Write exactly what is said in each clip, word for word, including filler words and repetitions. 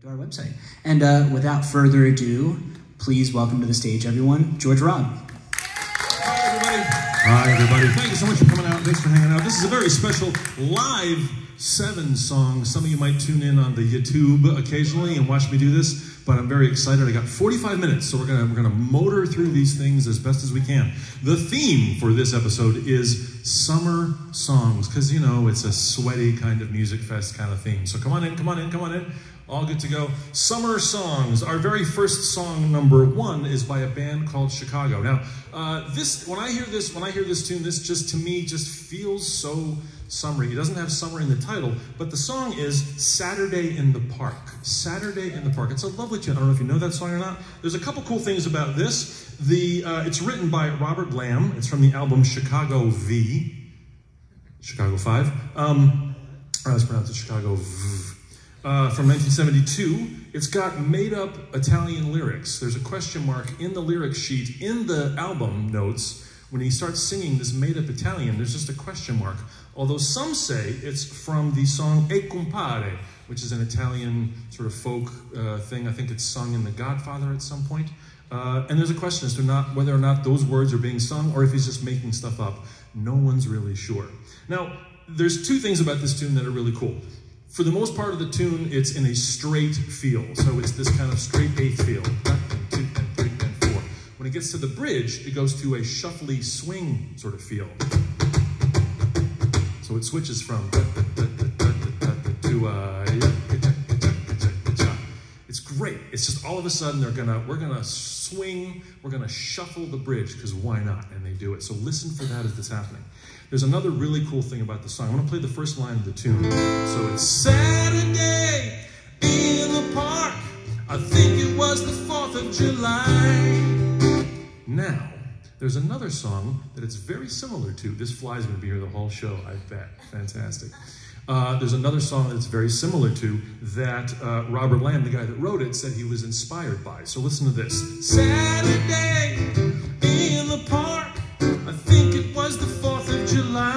to our website. And uh, without further ado, please welcome to the stage, everyone, George Hrab. Hi, everybody. Hi, everybody. Thank you so much for coming out. Thanks for hanging out. This is a very special live seven song. Some of you might tune in on the YouTube occasionally and watch me do this, but I'm very excited. I got forty-five minutes, so we're gonna we're gonna motor through these things as best as we can. The theme for this episode is summer songs, because you know it's a sweaty kind of music fest kind of theme. So come on in, come on in, come on in. All good to go. Summer songs. Our very first song, number one, is by a band called Chicago. Now, uh, this when I hear this when I hear this tune, this just to me just feels so summery. It doesn't have summer in the title, but the song is Saturday in the Park. Saturday in the Park. It's a lovely tune. I don't know if you know that song or not. There's a couple cool things about this. The uh, it's written by Robert Lamb. It's from the album Chicago V. Chicago five. Um, I always pronounce it Chicago V. Uh, from nineteen seventy-two, it's got made-up Italian lyrics. There's a question mark in the lyric sheet in the album notes. When he starts singing this made-up Italian, there's just a question mark. Although some say it's from the song E Compare, which is an Italian sort of folk uh, thing. I think it's sung in The Godfather at some point. Uh, and there's a question as to not whether or not those words are being sung or if he's just making stuff up. No one's really sure. Now, there's two things about this tune that are really cool. For the most part of the tune, it's in a straight feel. So it's this kind of straight eighth feel. One, two, and three, and four. When it gets to the bridge, it goes to a shuffly swing sort of feel. So it switches from to uh, it's great. It's just all of a sudden they're gonna we're gonna swing, we're gonna shuffle the bridge, because why not? And they do it. So listen for that as this happening. There's another really cool thing about the song. I'm gonna play the first line of the tune. So it's Saturday in the park. I think it was the fourth of July. Now, there's another song that it's very similar to. This fly's gonna be here the whole show, I bet. Fantastic. Uh, there's another song that's very similar to that uh, Robert Lamb, the guy that wrote it, said he was inspired by. So listen to this. Saturday in the park. I think it was the fourth of July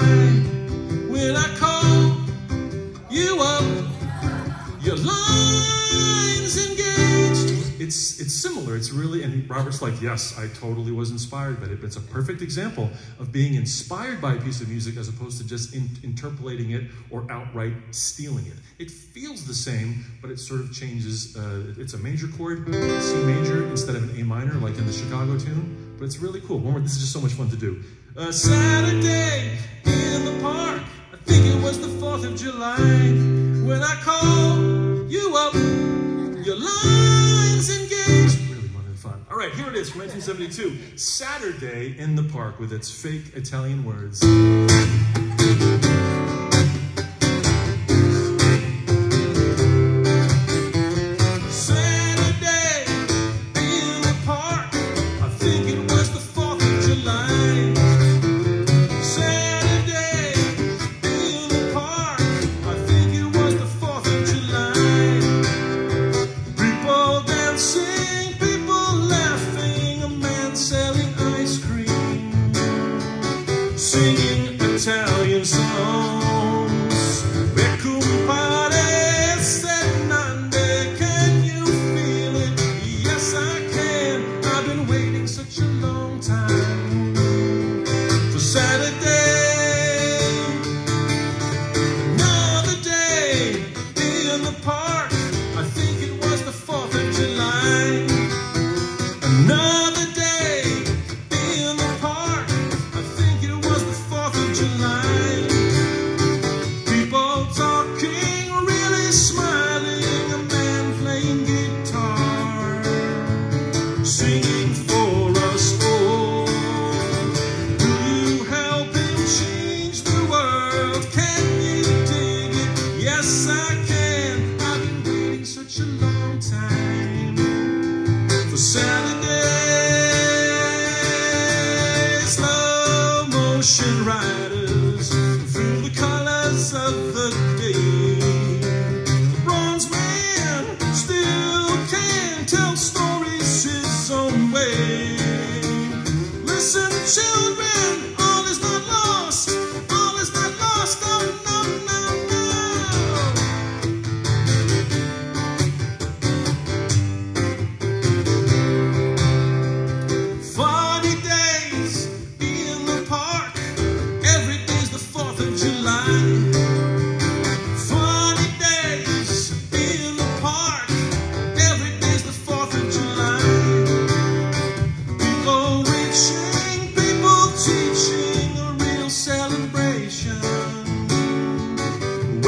when I called you up, your lines engaged. It's it's similar, it's really, and Robert's like, yes, I totally was inspired by it, but it's a perfect example of being inspired by a piece of music as opposed to just in, interpolating it or outright stealing it. It feels the same, but it sort of changes, uh, it's a major chord, C major instead of an A minor, like in the Chicago tune. But it's really cool. One more, this is just so much fun to do. Uh, Saturday in the park, I think it was the fourth of July, when I called you up, your lines engaged. Really fun and fun. All right, here it is from nineteen seventy-two. Saturday in the Park with its fake Italian words.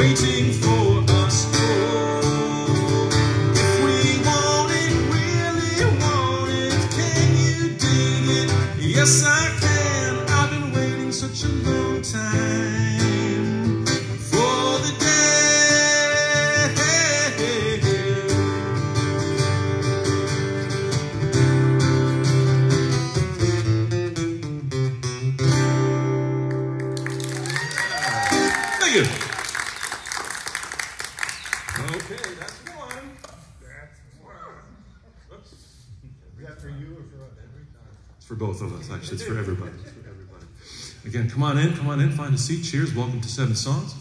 waiting for us. Oh, if we want it, really want it, can you dig it? Yes, I can. I've been waiting such a long time for the day. Thank you. For both of us, actually. It's for everybody. It's for everybody. Again, come on in, come on in, find a seat. Cheers. Welcome to Seven Songs.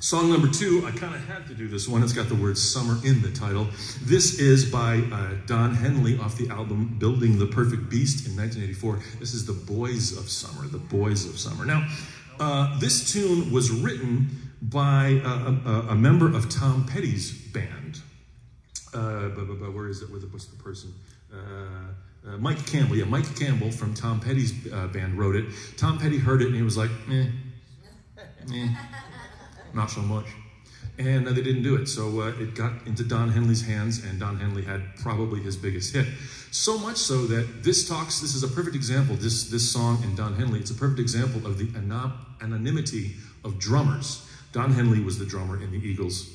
Song number two, I kind of had to do this one. It's got the word summer in the title. This is by uh, Don Henley off the album Building the Perfect Beast in nineteen eighty-four. This is The Boys of Summer, The Boys of Summer. Now, uh, this tune was written by a, a, a member of Tom Petty's band. Uh, but, but, but where is it? Where the, what's the person? Uh, uh, Mike Campbell, yeah, Mike Campbell from Tom Petty's uh, band wrote it. Tom Petty heard it and he was like, eh, eh, not so much. And uh, they didn't do it. So uh, it got into Don Henley's hands, and Don Henley had probably his biggest hit. So much so that this talks, this is a perfect example, this, this song and Don Henley, it's a perfect example of the anon anonymity of drummers. Don Henley was the drummer in the Eagles,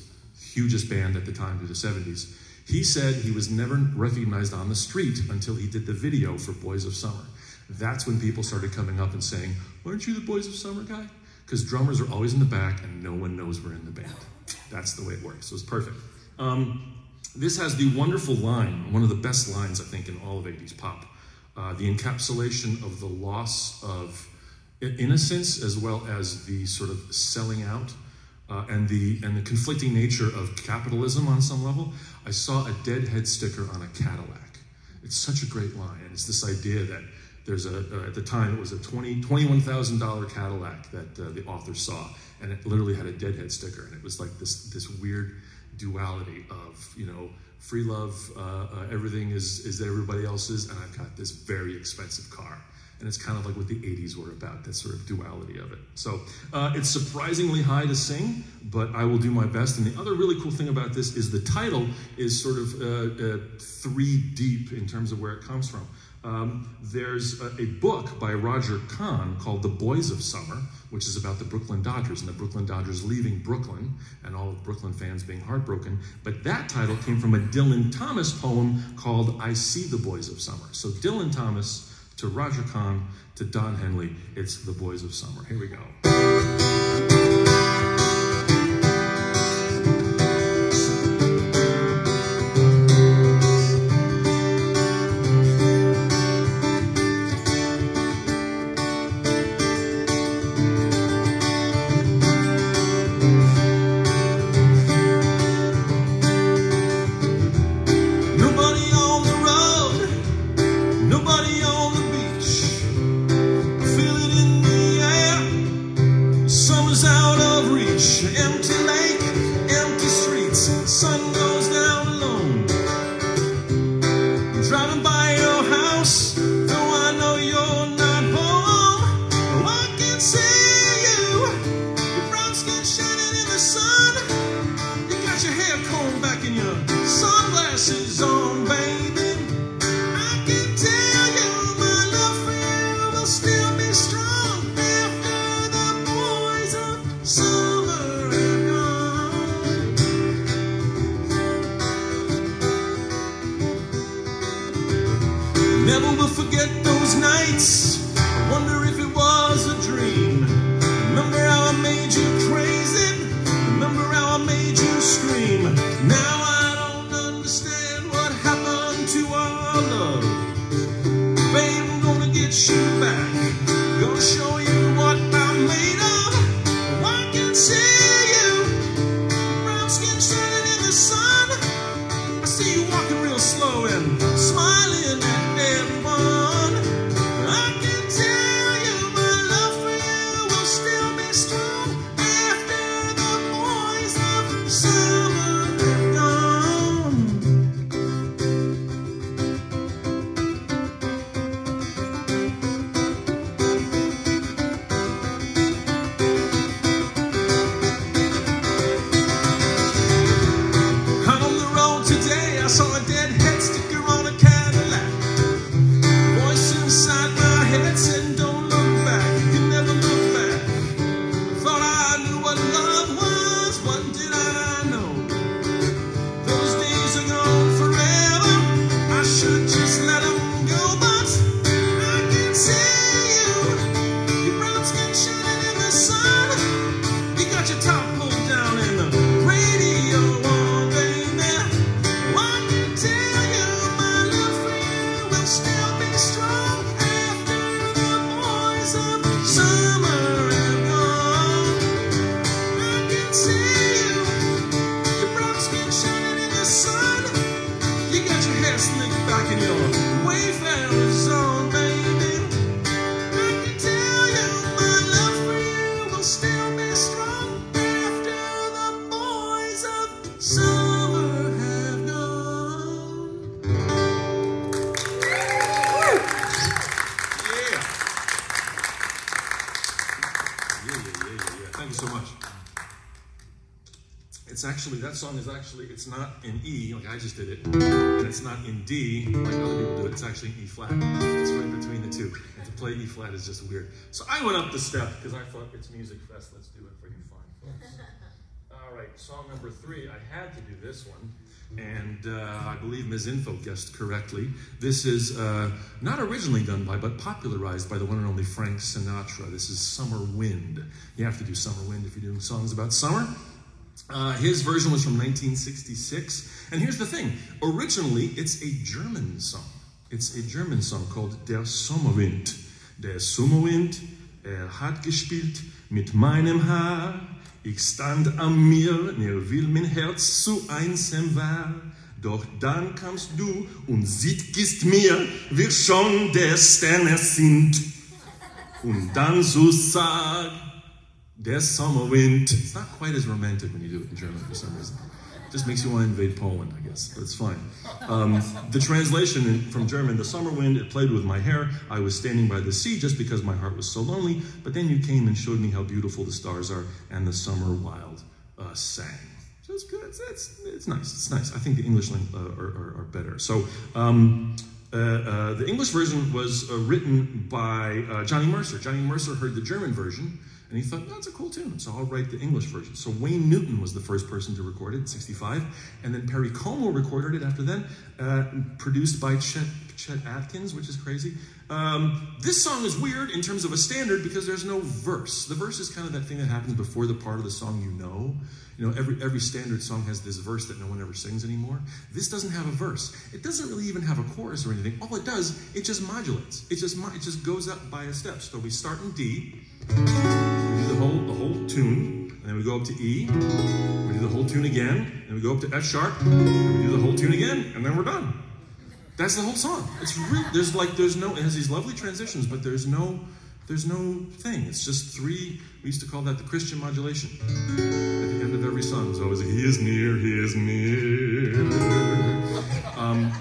hugest band at the time through the seventies. He said he was never recognized on the street until he did the video for Boys of Summer. That's when people started coming up and saying, aren't you the Boys of Summer guy? Because drummers are always in the back and no one knows we're in the band. That's the way it works, so it's perfect. Um, this has the wonderful line, one of the best lines I think in all of eighties pop, uh, the encapsulation of the loss of innocence as well as the sort of selling out. Uh, and the and the conflicting nature of capitalism on some level. I saw a Deadhead sticker on a Cadillac. It's such a great line, and it's this idea that there's a, uh, at the time it was a twenty-one thousand dollar Cadillac that uh, the author saw, and it literally had a Deadhead sticker, and it was like this this weird duality of, you know, free love, uh, uh, everything is, is everybody else's, and I've got this very expensive car. And it's kind of like what the eighties were about, that sort of duality of it. So uh, it's surprisingly high to sing, but I will do my best. And the other really cool thing about this is the title is sort of uh, uh, three deep in terms of where it comes from. Um, there's a, a book by Roger Kahn called The Boys of Summer, which is about the Brooklyn Dodgers and the Brooklyn Dodgers leaving Brooklyn and all of Brooklyn fans being heartbroken. But that title came from a Dylan Thomas poem called I See the Boys of Summer. So Dylan Thomas to Roger Kahn, to Don Henley, it's The Boys of Summer. Here we go. Nobody on the road, nobody on the empty lake, empty streets, sun goes down alone. I'm driving by your house, though I know you're not home. Oh, I can see you, your brown skin shining in the sun. You got your hair combed back and your sunglasses on, baby. I can tell you my love for you will still be strong after the boys of summer. Never will forget those nights. I wonder if it was a dream. Remember how I made you crazy? Remember how I made you scream? Now I don't understand what happened to our love. Babe, I'm gonna get you back. Gonna show you what I'm made of. I can see you, brown skin shining in the sun. I see you walking real slow and smiling. strung after the boys of summer have gone. Yeah. Yeah, yeah, yeah, yeah, yeah. Thank you so much. It's actually, that song is actually, it's not in E, like I just did it, and it's not in D, like other people do it, it's actually in E flat. It's right between the two. And to play E flat is just weird. So I went up the step, because I thought it's Music Fest, let's do it freaking fine, folks. All right, song number three, I had to do this one, and uh, I believe Miz Info guessed correctly. This is uh, not originally done by, but popularized by the one and only Frank Sinatra. This is Summer Wind. You have to do Summer Wind if you're doing songs about summer. Uh, his version was from nineteen sixty-six, and here's the thing, originally it's a German song. It's a German song called Der Sommerwind. Der Sommerwind, er hat gespielt mit meinem Haar, ich stand am Meer, nur weil mein Herz zu einsam war, doch dann kamst du und siegst mir, wir schon der Sterne sind, und dann so sag, Der Sommerwind. It's not quite as romantic when you do it in German for some reason. It just makes you want to invade Poland, I guess, but it's fine. Um, the translation in, from German, the summer wind, it played with my hair. I was standing by the sea just because my heart was so lonely, but then you came and showed me how beautiful the stars are, and the summer wild uh, sang. So it's good. It's, it's, it's nice. It's nice. I think the English language uh, are, are, are better. So um, Uh, uh, the English version was uh, written by uh, Johnny Mercer. Johnny Mercer heard the German version, and he thought, no, it's a cool tune, so I'll write the English version. So Wayne Newton was the first person to record it in sixty-five, and then Perry Como recorded it after then, uh, produced by Chet, Chet Atkins, which is crazy. Um, this song is weird in terms of a standard because there's no verse. The verse is kind of that thing that happens before the part of the song you know. You know, every, every standard song has this verse that no one ever sings anymore. This doesn't have a verse. It doesn't really even have a chorus or anything. All it does, it just modulates. It just it just goes up by a step. So we start in D, we do the whole, the whole tune, and then we go up to E, we do the whole tune again, and we go up to F sharp, and we do the whole tune again, and then we're done. That's the whole song. It's real. There's like, there's no, it has these lovely transitions, but there's no, there's no thing. It's just three, we used to call that the Christian modulation. At the end of every song, it's always like, he is near, he is near. Um,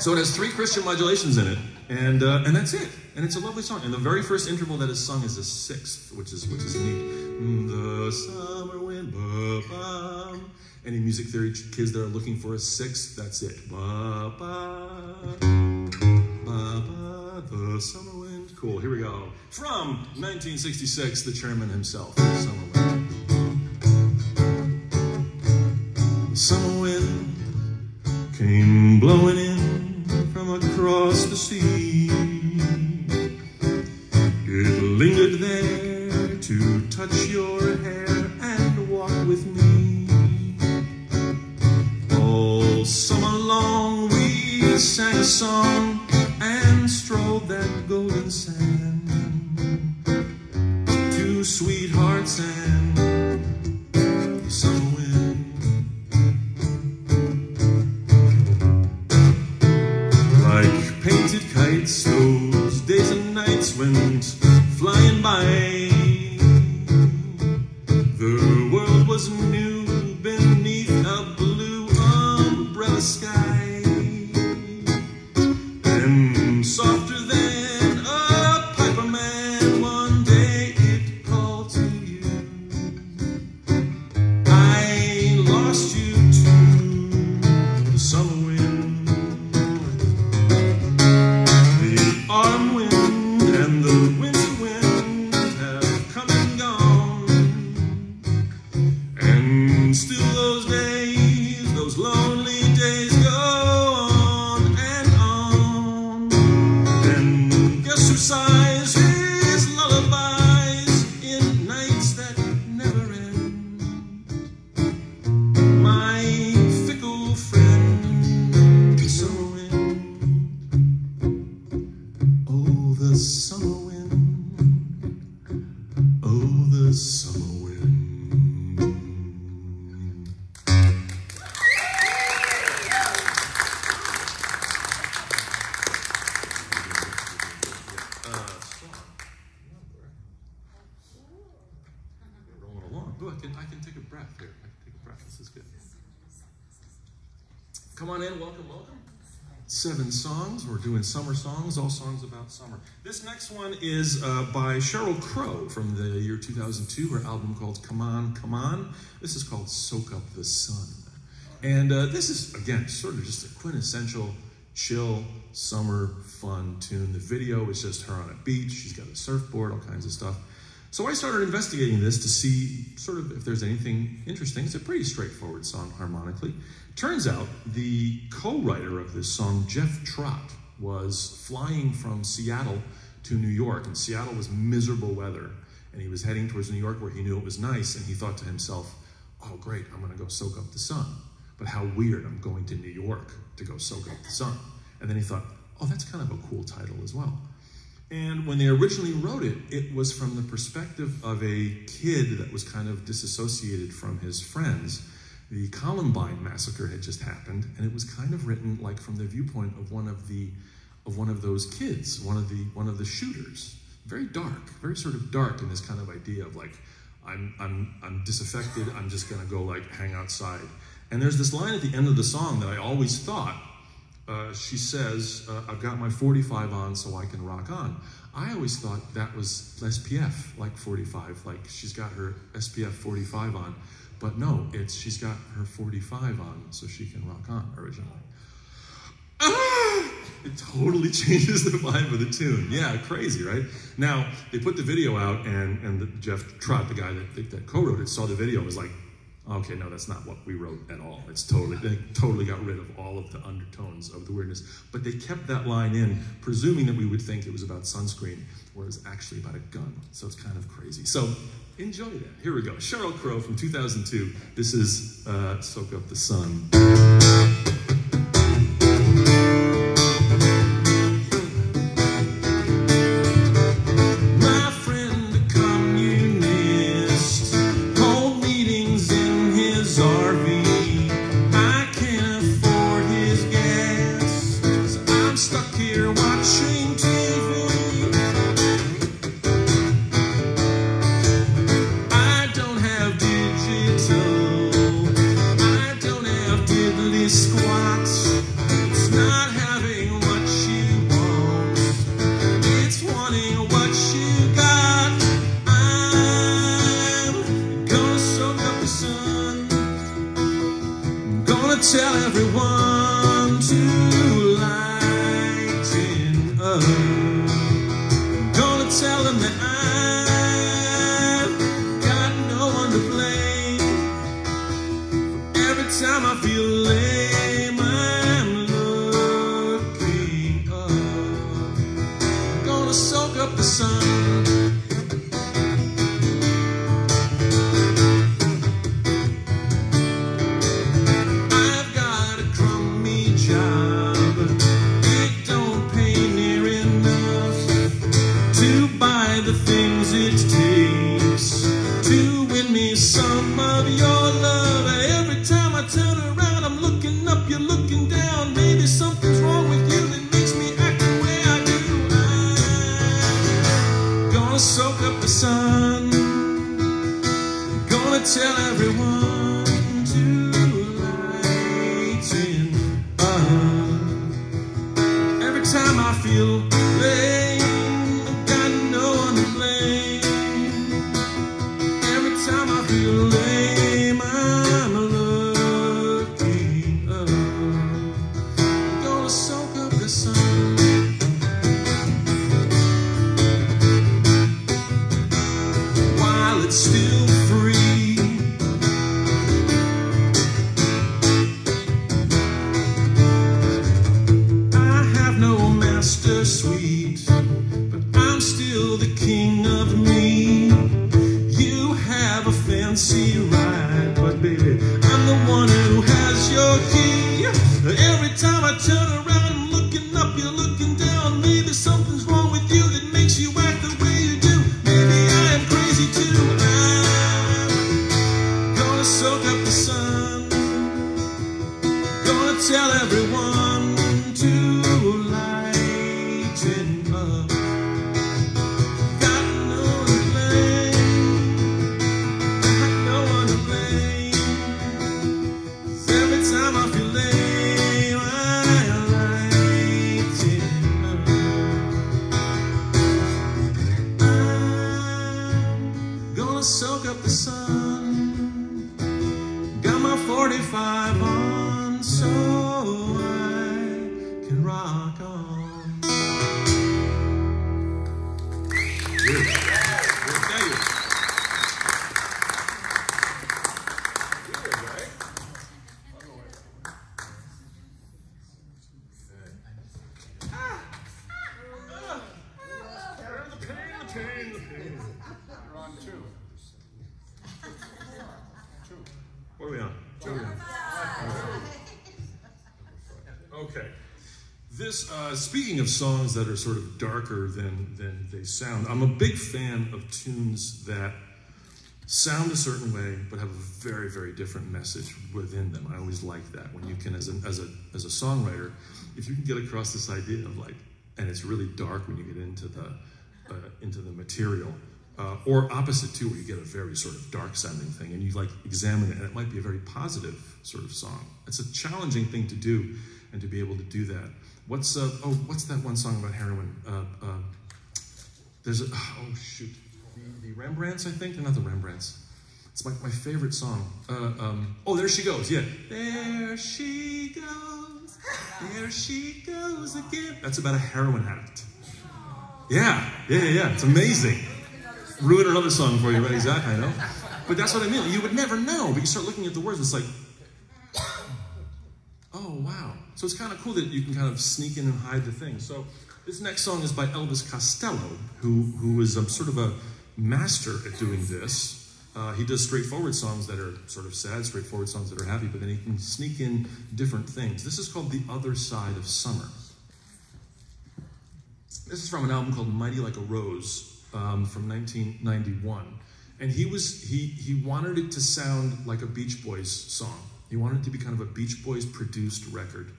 so it has three Christian modulations in it, and uh, and that's it. And it's a lovely song. And the very first interval that is sung is a sixth, which is which is neat. The summer wind, ba-ba. Any music theory kids that are looking for a sixth, that's it. Ba ba ba ba, the summer wind. Cool, here we go. From nineteen sixty-six, the chairman himself, the summer wind. Summer wind came blowing in from across the sea. It lingered there to touch your hair and walk with me. Summer long we sang a song and strolled that golden sand. Two sweethearts and the summer wind. Like painted kites, those days and nights went flying by. The world was new beneath a sky, and softer than a piper man, one day it called to you. I lost you to the summer wind, the autumn wind, and the winter wind have come and gone, and Ooh, I can, I can take a breath here. I can take a breath. This is good. Come on in. Welcome, welcome. Seven songs. We're doing summer songs, all songs about summer. This next one is uh, by Sheryl Crow from the year two thousand two, her album called Come On, Come On. This is called Soak Up the Sun. And uh, this is, again, sort of just a quintessential chill, summer, fun tune. The video is just her on a beach. She's got a surfboard, all kinds of stuff. So I started investigating this to see sort of if there's anything interesting. It's a pretty straightforward song harmonically. Turns out the co-writer of this song, Jeff Trott, was flying from Seattle to New York, and Seattle was miserable weather. And he was heading towards New York where he knew it was nice, and he thought to himself, oh great, I'm gonna go soak up the sun. But how weird, I'm going to New York to go soak up the sun. And then he thought, oh, that's kind of a cool title as well. And when they originally wrote it, it was from the perspective of a kid that was kind of disassociated from his friends. The Columbine massacre had just happened, and it was kind of written like from the viewpoint of one of the of one of those kids, one of the one of the shooters. Very dark, very sort of dark in this kind of idea of like, I'm I'm I'm disaffected, I'm just gonna go like hang outside. And there's this line at the end of the song that I always thought, uh, she says, uh, I've got my forty-five on so I can rock on. I always thought that was S P F, like forty-five, like she's got her S P F forty-five on, but no, it's she's got her forty-five on so she can rock on originally. Ah! It totally changes the vibe of the tune. Yeah, crazy, right? Now, they put the video out and, and the, Jeff Trott, the guy that, that co-wrote it, saw the video and was like, okay, no, that's not what we wrote at all. It's totally, they totally got rid of all of the undertones of the weirdness, but they kept that line in, presuming that we would think it was about sunscreen, where it was actually about a gun, so it's kind of crazy. So enjoy that. Here we go. Sheryl Crow from two thousand two. This is uh, Soak Up the Sun. See you. forty-five on, so I can rock on. Good. Good. Thank you. Good, right? What are we on? Two. Okay. This, uh, speaking of songs that are sort of darker than, than they sound, I'm a big fan of tunes that sound a certain way, but have a very, very different message within them. I always like that. When you can, as, an, as, a, as a songwriter, if you can get across this idea of like, and it's really dark when you get into the, uh, into the material, Uh, or opposite too, where you get a very sort of dark sounding thing and you like examine it and it might be a very positive sort of song. It's a challenging thing to do and to be able to do that. What's, uh, oh, what's that one song about heroin? Uh, uh, there's a, oh shoot, the, the Rembrandts I think? They're not the Rembrandts. It's my, my favorite song. Uh, um, oh, There She Goes, yeah. There she goes, there she goes again. That's about a heroin addict. Yeah, yeah, yeah, it's amazing. Ruin another song for you, right? Exactly, I know. But that's what I mean. You would never know, but you start looking at the words, it's like, oh, wow. So it's kind of cool that you can kind of sneak in and hide the thing. So this next song is by Elvis Costello, who, who is a, sort of a master at doing this. Uh, he does straightforward songs that are sort of sad, straightforward songs that are happy, but then he can sneak in different things. This is called The Other Side of Summer. This is from an album called Mighty Like a Rose, Um, from nineteen ninety-one, and he was he he wanted it to sound like a Beach Boys song. He wanted it to be kind of a Beach Boys produced record,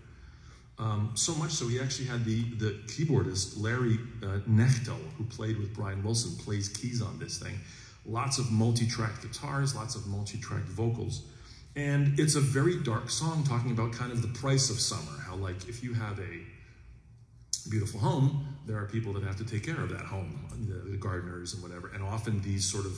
um, so much so he actually had the the keyboardist Larry uh, Nechtel, who played with Brian Wilson, plays keys on this thing. Lots of multi-track guitars, lots of multi-track vocals, and it's a very dark song talking about kind of the price of summer. How like if you have a beautiful home, there are people that have to take care of that home, the, the gardeners and whatever, and often these sort of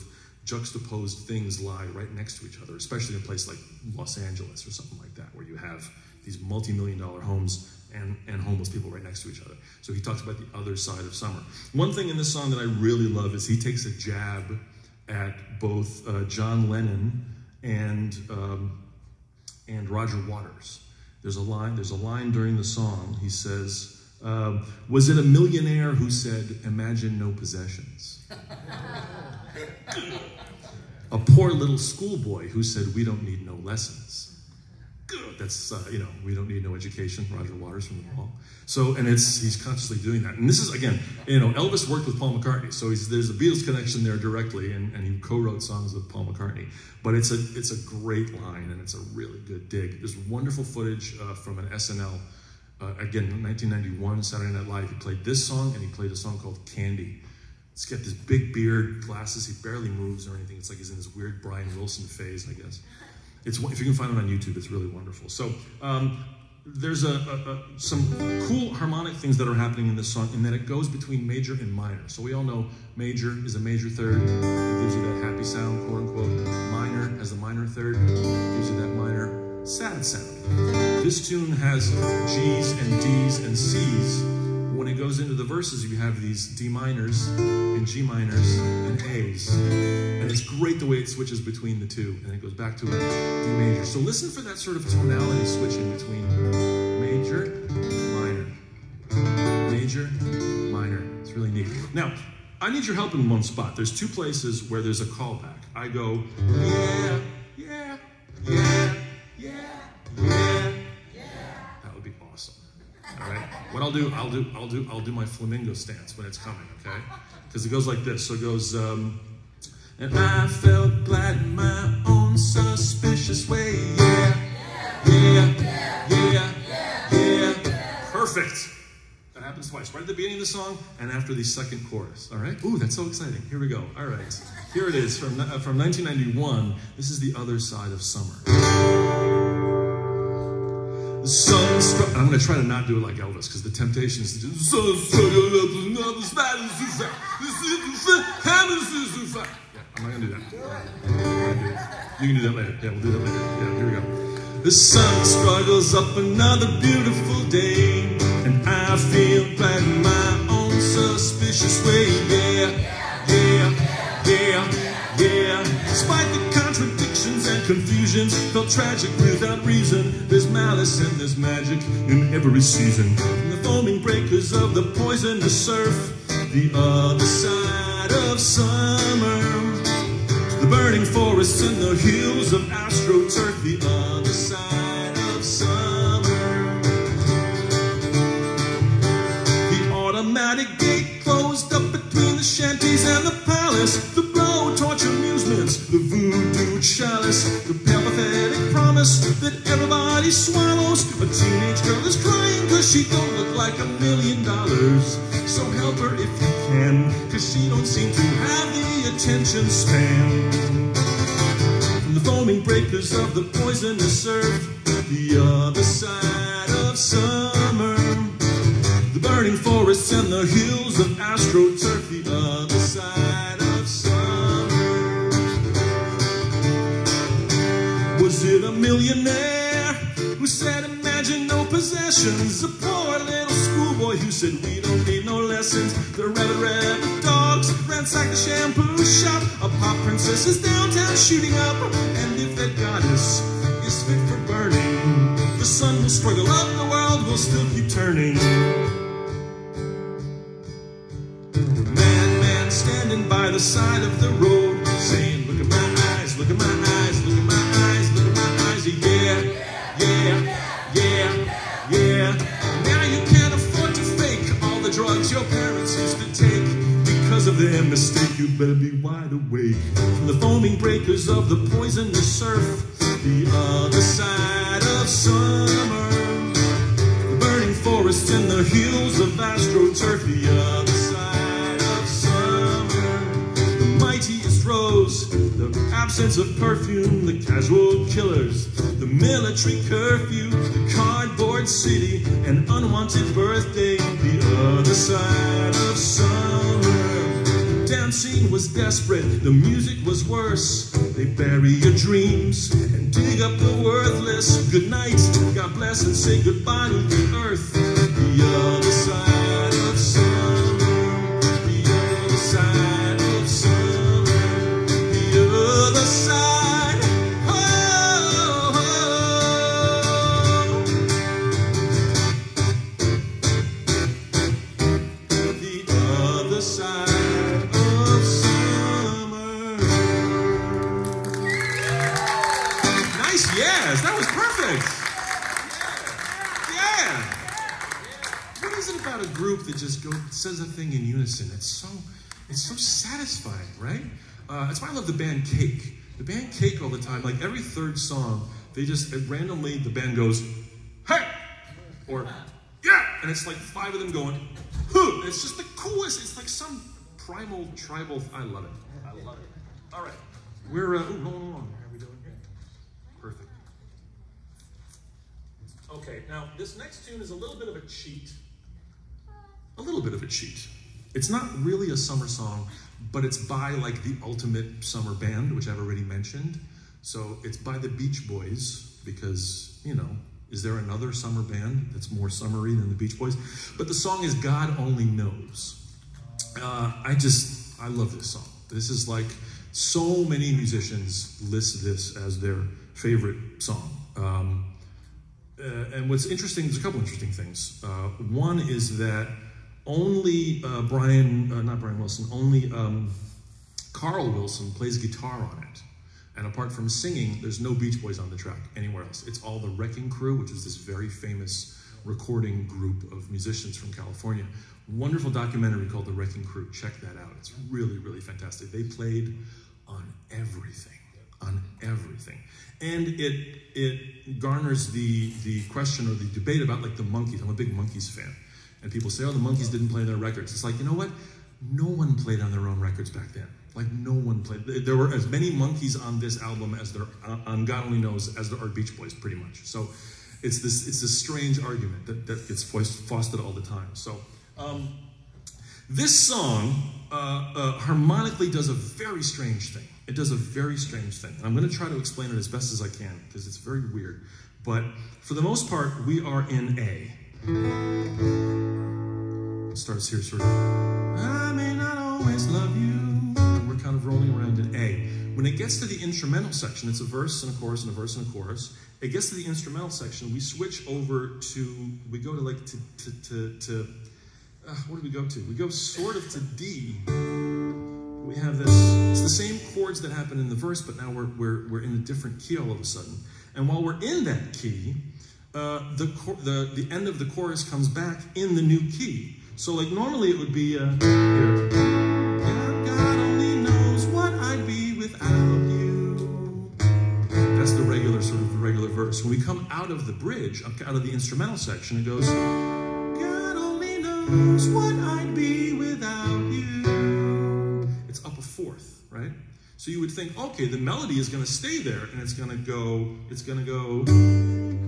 juxtaposed things lie right next to each other, especially in a place like Los Angeles or something like that, where you have these multi-million dollar homes and, and homeless people right next to each other. So he talks about the other side of summer. One thing in this song that I really love is he takes a jab at both uh, John Lennon and, um, and Roger Waters. There's a line, there's a line during the song, he says, Uh, was it a millionaire who said, imagine no possessions? A poor little schoolboy who said, we don't need no lessons. That's, uh, you know, we don't need no education, Roger Waters from the Wall. So, and it's, he's consciously doing that. And this is, again, you know, Elvis worked with Paul McCartney, so he's, there's a Beatles connection there directly, and, and he co-wrote songs with Paul McCartney. But it's a, it's a great line, and it's a really good dig. There's wonderful footage uh, from an S N L Uh, again, nineteen ninety-one, Saturday Night Live, he played this song, and he played a song called Candy. He's got this big beard, glasses, he barely moves or anything. It's like he's in this weird Brian Wilson phase, I guess. It's, if you can find it on YouTube, it's really wonderful. So um, there's a, a, a, some cool harmonic things that are happening in this song, and then it goes between major and minor. So we all know major is a major third. It gives you that happy sound, quote unquote. Minor has a minor third. It gives you that minor sad sound. This tune has G's and D's and C's. When it goes into the verses, you have these D minors and G minors and A's. And it's great the way it switches between the two, and it goes back to a D major. So listen for that sort of tonality switch in between major, minor, major, minor. It's really neat. Now, I need your help in one spot. There's two places where there's a callback. I go, yeah, yeah, yeah. All right. What I'll do, I'll do, I'll do, I'll do my flamingo stance when it's coming, okay? Because it goes like this. So it goes, um, and I felt glad in my own suspicious way. Yeah, yeah, yeah, yeah, yeah. yeah. Perfect. That happens twice, right at the beginning of the song and after the second chorus. All right. Ooh, that's so exciting. Here we go. All right. Here it is from uh, from nineteen ninety-one. This is The Other Side of Summer. The sun struck. I'm going to try to not do it like Elvis, because the temptation is to do the sun struck up another side of summer. This is the happiness is the. Yeah, I'm not going to do that. You can do that later. Yeah, we'll do that later. Yeah, here we go. The sun struggles up another beautiful day, and I feel bad in my own suspicious way. Yeah, yeah, yeah, yeah. Despite the contradictions and confusions, felt tragic without reason. There's malice and there's magic in every season. From the foaming breakers of the poisonous surf, the other side of summer, the burning forests and the hills of astroturf, the other side of summer. The automatic gate closed up between the shanties and the palace, the blow-torch amusements, the voodoo chalice, the pathetic promise that everybody swallows. A teenage girl is crying cause she don't look like a million dollars. So help her if you can, cause she don't seem to have the attention span. From the foaming breakers of the poisonous surf, the other side of summer, the burning forests and the hills of astroturf, the other side of summer. Was it a millionaire who said imagine no possessions? A poor little schoolboy who said we don't need no lessons. The rabbit rabbit dogs ransack the shampoo shop. A pop princess is downtown shooting up, and if that goddess is fit for burning, the sun will struggle up, the world will still keep turning. The madman standing by the side of the road, saying look at my eyes, look at my eyes, look at my eyes, look at my eyes. Yeah, yeah, yeah, yeah. Drugs your parents used to take, because of their mistake you better be wide awake. From the foaming breakers of the poisonous surf, the other side of summer, the burning forests and the hills of astroturf, the other side of summer. The mightiest rose, the absence of perfume, the casual killers, the military curfew, the cardboard city, an unwanted birthday, the other side of summer. Dancing was desperate, the music was worse. They bury your dreams and dig up the worthless. Good night, God bless, and say goodbye to the earth, the other side of summer, the other side of summer, the other side. That just go, says a thing in unison. It's so, it's so satisfying, right? Uh, that's why I love the band Cake. The band Cake all the time, like every third song, they just randomly, the band goes, hey! Or, yeah! And it's like five of them going, huh! It's just the coolest. It's like some primal, tribal, I love it. I love it. All right. We're, uh, ooh, hold on, hold on. How are we doing? Perfect. Okay, now this next tune is a little bit of a cheat. A little bit of a cheat. It's not really a summer song, but it's by like the ultimate summer band, which I've already mentioned. So it's by the Beach Boys, because, you know, is there another summer band that's more summery than the Beach Boys? But the song is God Only Knows. Uh, I just, I love this song. This is like, so many musicians list this as their favorite song. Um, uh, and what's interesting, there's a couple interesting things. Uh, one is that Only uh, Brian, uh, not Brian Wilson, only um, Carl Wilson plays guitar on it. And apart from singing, there's no Beach Boys on the track anywhere else. It's all the Wrecking Crew, which is this very famous recording group of musicians from California. Wonderful documentary called The Wrecking Crew. Check that out. It's really, really fantastic. They played on everything, on everything. And it, it garners the, the question or the debate about like the Monkees. I'm a big Monkees fan. And people say, oh, the Monkees didn't play their records. It's like, you know what? No one played on their own records back then. Like, no one played. There were as many Monkees on this album as there, on God Only Knows, as there are Beach Boys, pretty much. So it's this, it's this strange argument that, that gets fostered all the time. So um, this song uh, uh, harmonically does a very strange thing. It does a very strange thing. I'm going to try to explain it as best as I can, because it's very weird. But for the most part, we are in A. It starts here sort of, I may not always love you. And we're kind of rolling around in A. When it gets to the instrumental section, it's a verse and a chorus and a verse and a chorus. It gets to the instrumental section, we switch over to, we go to like, to, to, to, to uh, what do we go to? We go sort of to D. We have this, it's the same chords that happen in the verse, but now we're, we're, we're in a different key all of a sudden. And while we're in that key, uh, the, the, the end of the chorus comes back in the new key. So like normally it would be, uh, here. Yeah, God only knows what I'd be without you. That's the regular, sort of regular verse. When we come out of the bridge, out of the instrumental section, it goes, God only knows what I'd be without you. Fourth, right? So you would think, okay, the melody is going to stay there, and it's going to go, it's going to go,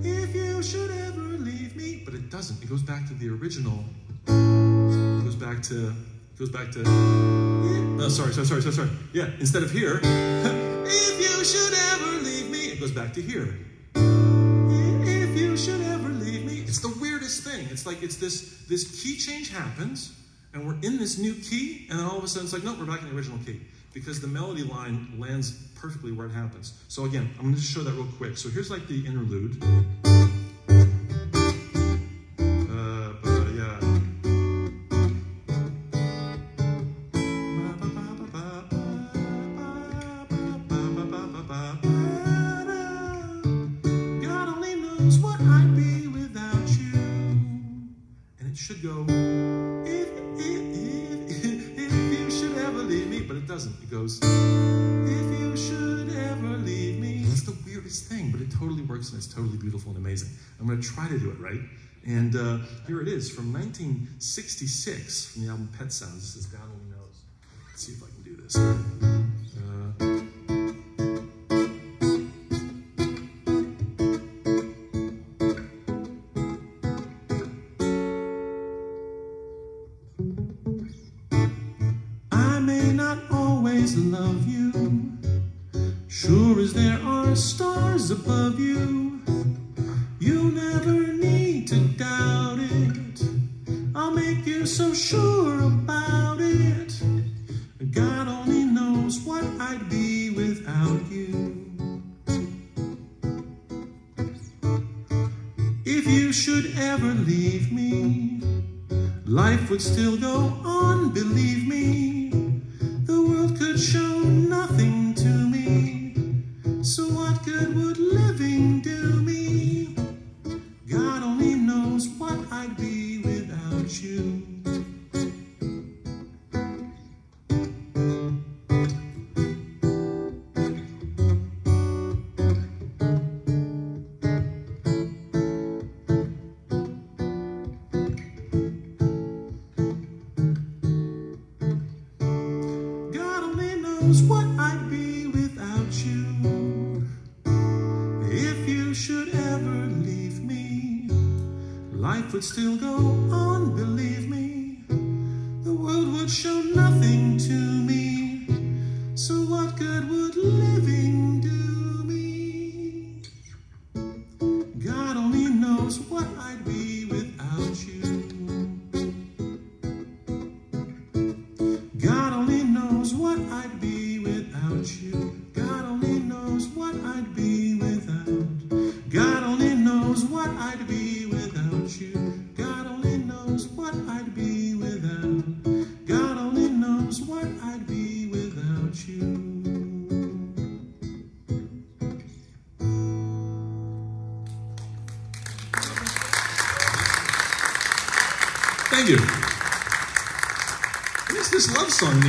if you should ever leave me, but it doesn't. It goes back to the original. It goes back to, it goes back to, yeah. oh, sorry, sorry, sorry, sorry, sorry. Yeah, instead of here, if you should ever leave me, it goes back to here. If you should ever leave me. It's the weirdest thing. It's like, it's this, this key change happens, and we're in this new key, and then all of a sudden it's like, no, we're back in the original key, because the melody line lands perfectly where it happens. So again, I'm going to show that real quick. So here's like the interlude. Uh, but yeah. God only knows what I'd be without you. And it should go... It goes, if you should ever leave me. It's the weirdest thing, but it totally works, and it's totally beautiful and amazing. I'm going to try to do it right. And uh, here it is from nineteen sixty-six, from the album Pet Sounds. This is God Only Knows. Let's see if I can do this.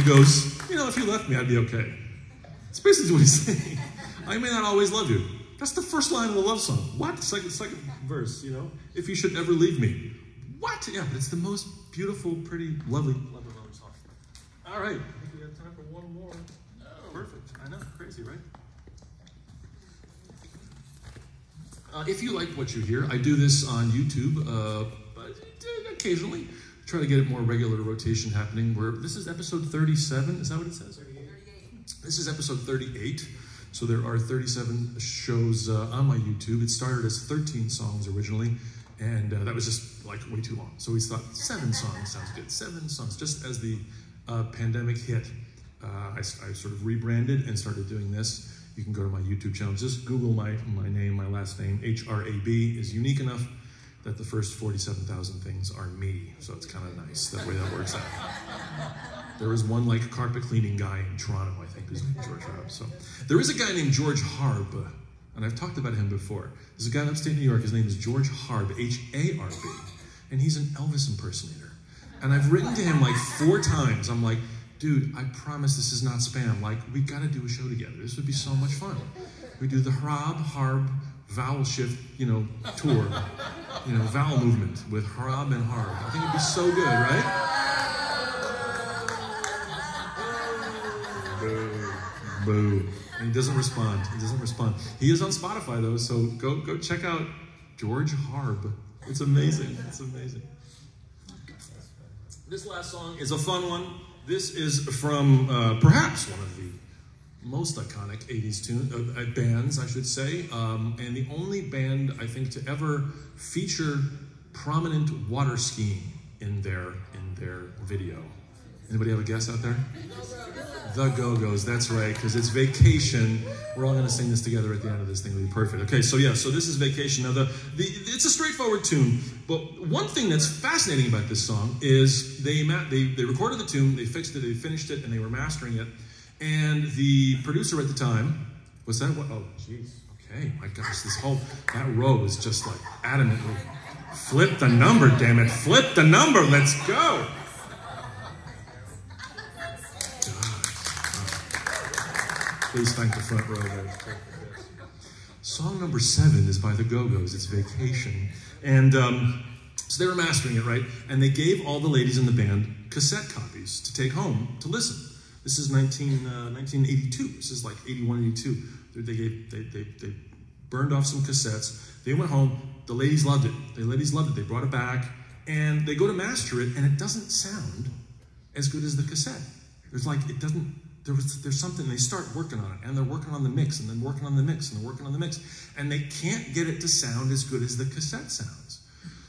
Goes, you know, if you left me, I'd be okay. That's basically what he's saying. I may not always love you. That's the first line of the love song. What? Second, second verse, you know? If you should ever leave me. What? Yeah, but it's the most beautiful, pretty, lovely, lovely, lovely song. All right. I think we have time for one more. No. Perfect. I know. Crazy, right? Uh, if you like what you hear, I do this on YouTube, uh, but occasionally. Try to get it more regular rotation happening. Where this is episode thirty-seven. Is that what it says? thirty-eight. This is episode thirty-eight, so there are thirty-seven shows uh, on my YouTube. It started as thirteen songs originally, and uh, that was just like way too long. So we thought seven songs sounds good, seven songs. Just as the uh, pandemic hit, uh, I, I sort of rebranded and started doing this. You can go to my YouTube channel. Just Google my, my name, my last name. H R A B is unique enough that the first forty-seven thousand things are me. So it's kind of nice. That way that works out. There was one like carpet cleaning guy in Toronto, I think, who's named George Hrab. So there is a guy named George Hrab, and I've talked about him before. There's a guy in upstate New York. His name is George Hrab, H A R B, and he's an Elvis impersonator. And I've written to him like four times. I'm like, dude, I promise this is not spam. Like, we gotta do a show together. This would be so much fun. We do the Hrab, Harb, vowel shift, you know, tour. You know, vowel movement with Hrab and Harb. I think it'd be so good, right? Boo, boo. And he doesn't respond, he doesn't respond. He is on Spotify though, so go, go check out George Hrab. It's amazing, it's amazing. This last song is a fun one. This is from uh, perhaps one of the most iconic eighties tune, uh, bands, I should say, um, and the only band, I think, to ever feature prominent water skiing in their, in their video. Anybody have a guess out there? The Go-Go's, that's right, because it's Vacation. We're all going to sing this together at the end of this thing. It'll be perfect. Okay, so yeah, so this is Vacation. Now, the, the, it's a straightforward tune, but one thing that's fascinating about this song is they, they, they recorded the tune, they fixed it, they finished it, and they were mastering it, and the producer at the time, was that what? Oh, jeez, okay, my gosh, this whole, that row is just like adamantly, flip the number, damn it, flip the number, let's go. Please thank the front row there. Song number seven is by the Go-Go's. It's Vacation. And um, so they were mastering it, right? And they gave all the ladies in the band cassette copies to take home to listen. This is nineteen, uh, nineteen eighty-two. This is like eighty-one, eighty-two. They, gave, they, they, they burned off some cassettes. They went home. The ladies loved it. The ladies loved it. They brought it back. And they go to master it, and it doesn't sound as good as the cassette. It's like it doesn't... There was, there's something, they start working on it, and they're working on the mix, and then working on the mix, and they're working on the mix, and they can't get it to sound as good as the cassette sounds.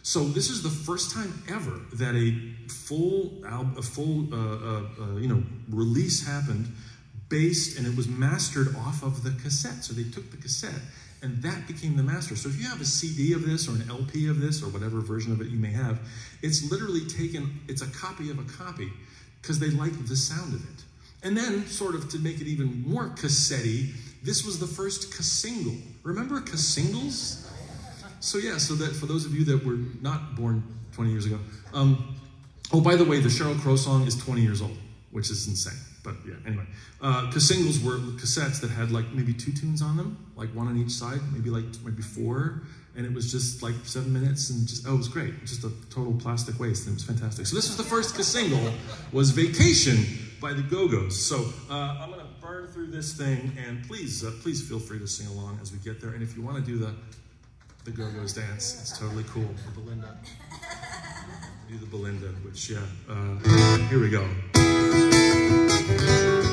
So this is the first time ever that a full, a full, uh, uh, uh, you know, release happened based, and it was mastered off of the cassette. So they took the cassette, and that became the master. So if you have a C D of this, or an L P of this, or whatever version of it you may have, it's literally taken, it's a copy of a copy, because they like the sound of it. And then, sort of to make it even more cassette-y, this was the first cassingle. Remember cassingles? So yeah, so that for those of you that were not born twenty years ago, um, oh, by the way, the Sheryl Crow song is twenty years old, which is insane. But yeah, anyway, uh, cassingles were cassettes that had like maybe two tunes on them, like one on each side, maybe like maybe four, and it was just like seven minutes, and just oh, it was great, just a total plastic waste, and it was fantastic. So this was the first cassingle, was Vacation by the Go-Go's. So uh, I'm gonna burn through this thing, and please, uh, please feel free to sing along as we get there. And if you wanna do the, the Go-Go's dance, it's totally cool. The Belinda, do the Belinda, which yeah, uh, here we go. You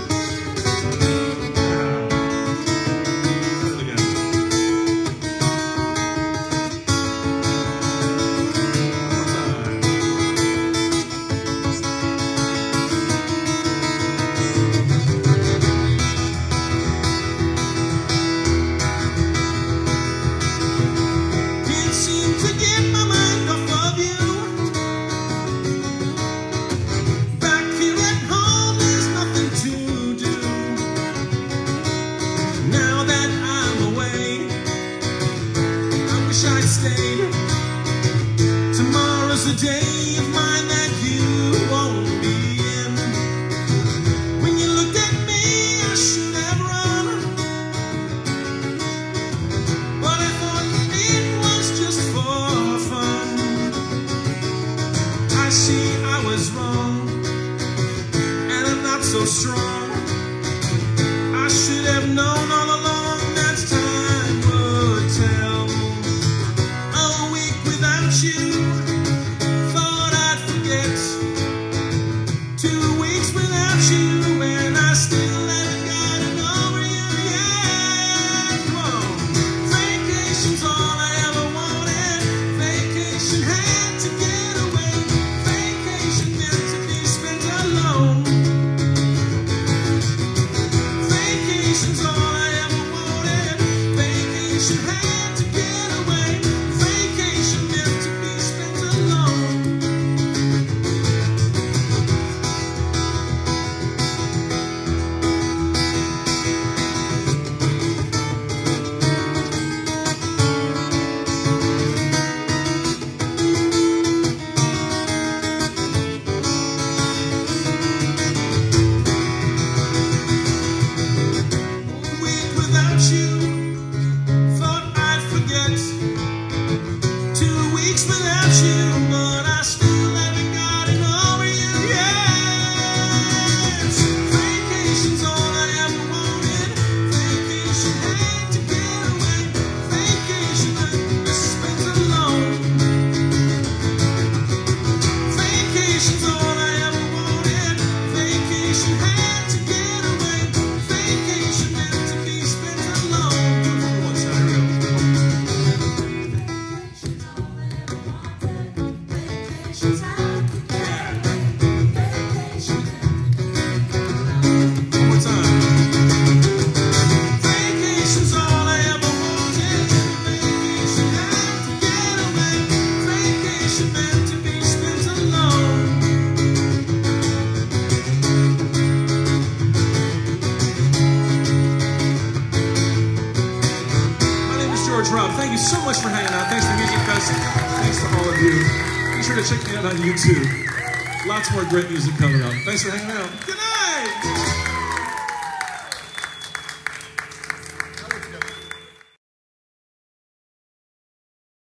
Great music coming up. Thanks for hanging out. Good night.